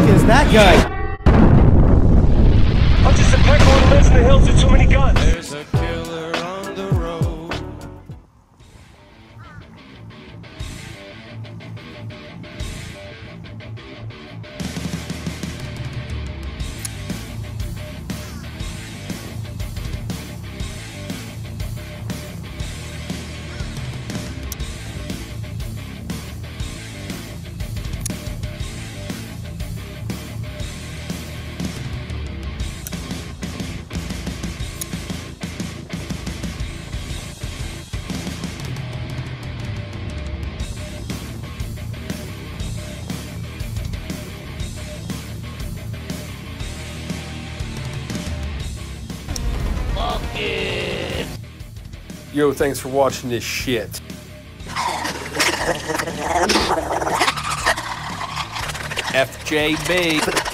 fuck is that guy? I'm just a peck on lives in the hills with too many guns. There's a killer on the road. Yo, thanks for watching this shit. FJB.